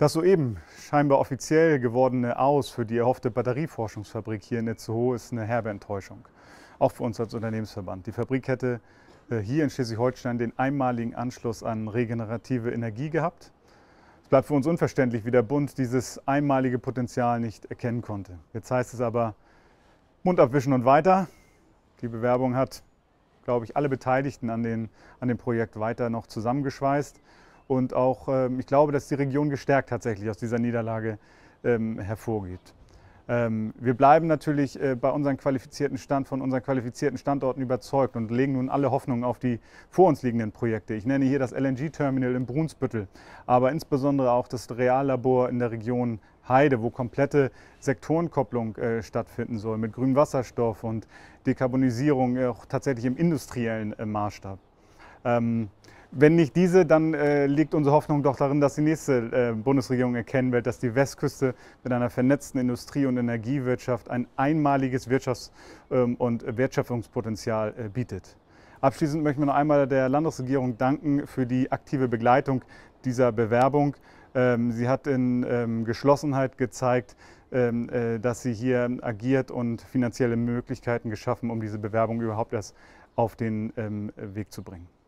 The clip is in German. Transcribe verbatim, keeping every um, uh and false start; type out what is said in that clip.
Das soeben scheinbar offiziell gewordene Aus für die erhoffte Batterieforschungsfabrik hier in Itzehoe ist eine herbe Enttäuschung, auch für uns als Unternehmensverband. Die Fabrik hätte hier in Schleswig-Holstein den einmaligen Anschluss an regenerative Energie gehabt. Es bleibt für uns unverständlich, wie der Bund dieses einmalige Potenzial nicht erkennen konnte. Jetzt heißt es aber, Mund abwischen und weiter. Die Bewerbung hat, glaube ich, alle Beteiligten an, den, an dem Projekt weiter noch zusammengeschweißt. Und auch, ich glaube, dass die Region gestärkt tatsächlich aus dieser Niederlage ähm, hervorgeht. Ähm, wir bleiben natürlich äh, bei unseren qualifizierten Stand, von unseren qualifizierten Standorten überzeugt und legen nun alle Hoffnungen auf die vor uns liegenden Projekte. Ich nenne hier das L N G-Terminal in Brunsbüttel, aber insbesondere auch das Reallabor in der Region Heide, wo komplette Sektorenkopplung äh, stattfinden soll mit grünem Wasserstoff und Dekarbonisierung äh, auch tatsächlich im industriellen äh, Maßstab. Ähm, Wenn nicht diese, dann äh, liegt unsere Hoffnung doch darin, dass die nächste äh, Bundesregierung erkennen wird, dass die Westküste mit einer vernetzten Industrie- und Energiewirtschaft ein einmaliges Wirtschafts- ähm, und Wertschöpfungspotenzial äh, bietet. Abschließend möchten wir noch einmal der Landesregierung danken für die aktive Begleitung dieser Bewerbung. Ähm, sie hat in ähm, Geschlossenheit gezeigt, ähm, äh, dass sie hier agiert und finanzielle Möglichkeiten geschaffen, um diese Bewerbung überhaupt erst auf den ähm, Weg zu bringen.